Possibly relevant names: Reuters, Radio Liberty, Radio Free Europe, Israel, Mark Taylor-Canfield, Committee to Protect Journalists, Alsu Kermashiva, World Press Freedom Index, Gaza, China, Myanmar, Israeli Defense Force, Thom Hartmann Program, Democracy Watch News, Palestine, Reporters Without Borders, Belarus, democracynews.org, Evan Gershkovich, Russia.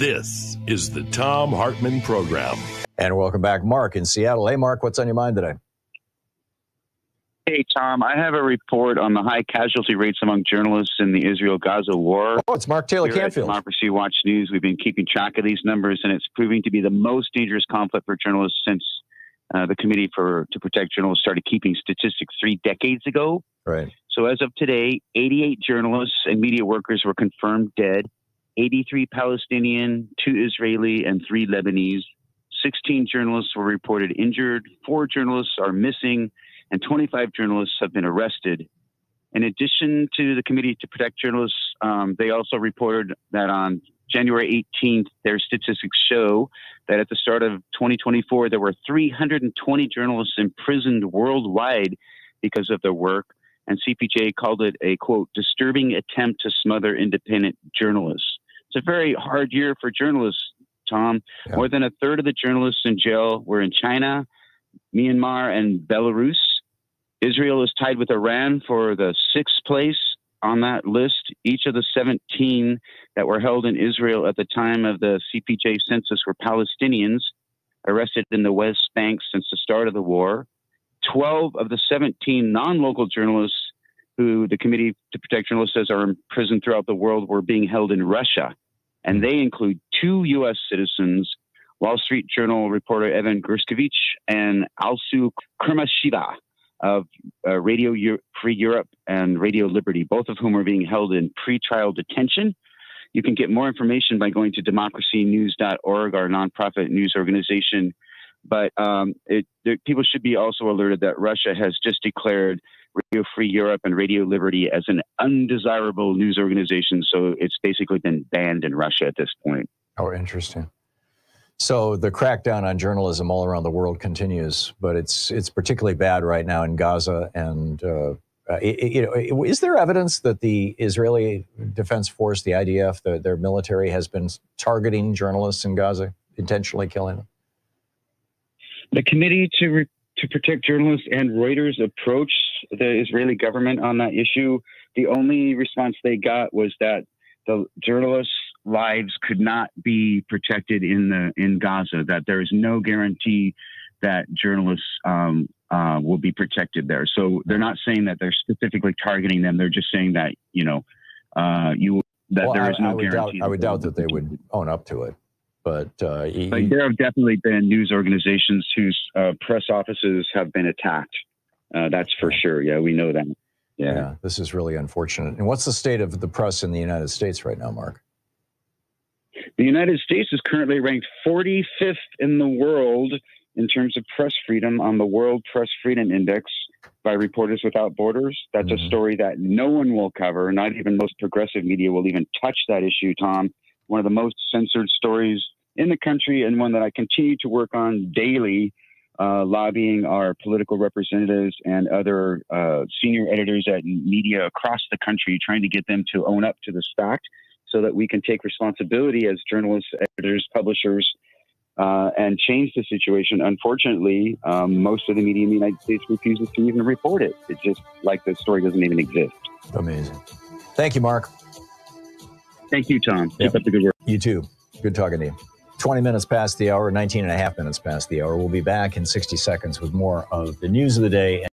This is the Thom Hartmann Program. And welcome back, Mark in Seattle. Hey, Mark, what's on your mind today? Hey, Tom, I have a report on the high casualty rates among journalists in the Israel-Gaza war. Oh, it's Mark Taylor-Canfield. Democracy Watch News. We've been keeping track of these numbers, and it's proving to be the most dangerous conflict for journalists since the Committee to Protect Journalists started keeping statistics 3 decades ago. Right. So as of today, 88 journalists and media workers were confirmed dead, 83 Palestinian, 2 Israeli, and 3 Lebanese. 16 journalists were reported injured, 4 journalists are missing, and 25 journalists have been arrested. In addition to the Committee to Protect Journalists, they also reported that on January 18th, their statistics show that at the start of 2024, there were 320 journalists imprisoned worldwide because of their work, and CPJ called it a, quote, disturbing attempt to smother independent journalists. It's a very hard year for journalists, Tom. Yeah. More than a third of the journalists in jail were in China, Myanmar, and Belarus. Israel is tied with Iran for the 6th place on that list. Each of the 17 that were held in Israel at the time of the CPJ census were Palestinians arrested in the West Bank since the start of the war. 12 of the 17 non-local journalists who the Committee to Protect Journalists says are imprisoned throughout the world were being held in Russia, and they include 2 U.S. citizens, Wall Street Journal reporter Evan Gershkovich and Alsu Kermashiva of Radio Free Europe and Radio Liberty, both of whom are being held in pretrial detention. You can get more information by going to democracynews.org, our nonprofit news organization. But people should be also alerted that Russia has just declared Radio Free Europe and Radio Liberty as an undesirable news organization. So it's basically been banned in Russia at this point. Oh, interesting. So the crackdown on journalism all around the world continues, but it's particularly bad right now in Gaza. And is there evidence that the Israeli Defense Force, the IDF, their military has been targeting journalists in Gaza, intentionally killing them? The Committee to Protect Journalists and Reuters approached the Israeli government on that issue. The only response they got was that the journalists' lives could not be protected in Gaza, that there is no guarantee that journalists will be protected there. So they're not saying that they're specifically targeting them. They're just saying that, you know, there is no guarantee. I would doubt that they would own up to it. But there have definitely been news organizations whose press offices have been attacked. That's for sure. Yeah, we know that. Yeah, this is really unfortunate. And what's the state of the press in the United States right now, Mark? The United States is currently ranked 45th in the world in terms of press freedom on the World Press Freedom Index by Reporters Without Borders. That's a story that no one will cover. Not even most progressive media will even touch that issue, Tom. One of the most censored stories in the country, and one that I continue to work on daily, lobbying our political representatives and other senior editors at media across the country, trying to get them to own up to this fact so that we can take responsibility as journalists, editors, publishers, and change the situation. Unfortunately, most of the media in the United States refuses to even report it. It's just like the story doesn't even exist. Amazing. Thank you, Mark. Thank you, Tom. Keep up the good work. You too. Good talking to you. 20 minutes past the hour, 19 and a half minutes past the hour. We'll be back in 60 seconds with more of the news of the day.